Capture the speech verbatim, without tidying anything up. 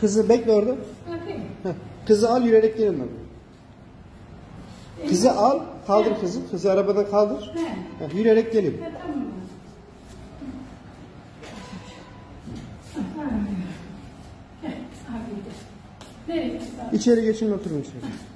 Kızı bekle orada. Heh. Kızı al, yürüyerek gelin ben. Kızı al, kaldır kızı. Kızı arabada kaldır. Heh, yürüyerek gelin. İçeri geçin, oturun içeri.